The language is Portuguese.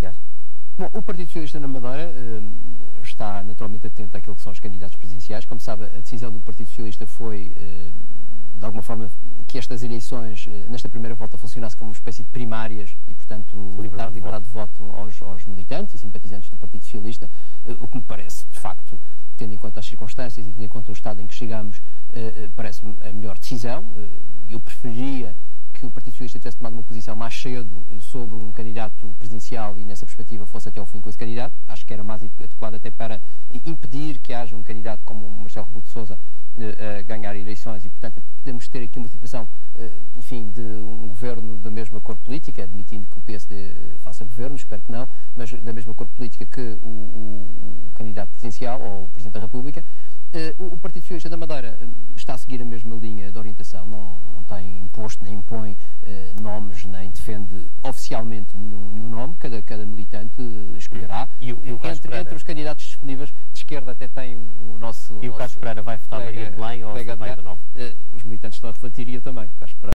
presidenciais? Bom, o Partido Socialista na Madeira está naturalmente atento àquilo que são os candidatos presidenciais. Como sabe, a decisão do Partido Socialista foi, de alguma forma, que estas eleições, nesta primeira volta, funcionasse como uma espécie de primárias e, portanto, dar liberdade de voto aos militantes e simpatizantes do Partido Socialista, o que me parece, de facto, tendo em conta as circunstâncias e tendo em conta o estado em que chegamos, parece-me a melhor decisão. Eu preferia que o Partido Socialista tivesse tomado uma posição mais cedo sobre um candidato presidencial e, nessa perspectiva, fosse até ao fim com esse candidato. Acho que era mais adequado até para impedir que haja um candidato como o Marcelo Rebelo de Sousa a ganhar eleições e, portanto, podemos ter aqui uma situação, enfim, de um governo da mesma cor política, admitindo que o PSD faça governo, espero que não, mas da mesma cor política que o candidato presidencial ou o Presidente da República. O Partido Socialista da Madeira está a seguir a mesma linha de orientação, não tem imposto nem impõe nomes, nem defende oficialmente nenhum nome. Cada militante escolherá. Entre os candidatos disponíveis de esquerda até tem o nosso... E o Carlos Pereira vai votar em Belém ou Madeira Nova? Os militantes estão a refletir e eu também, Carlos Pereira.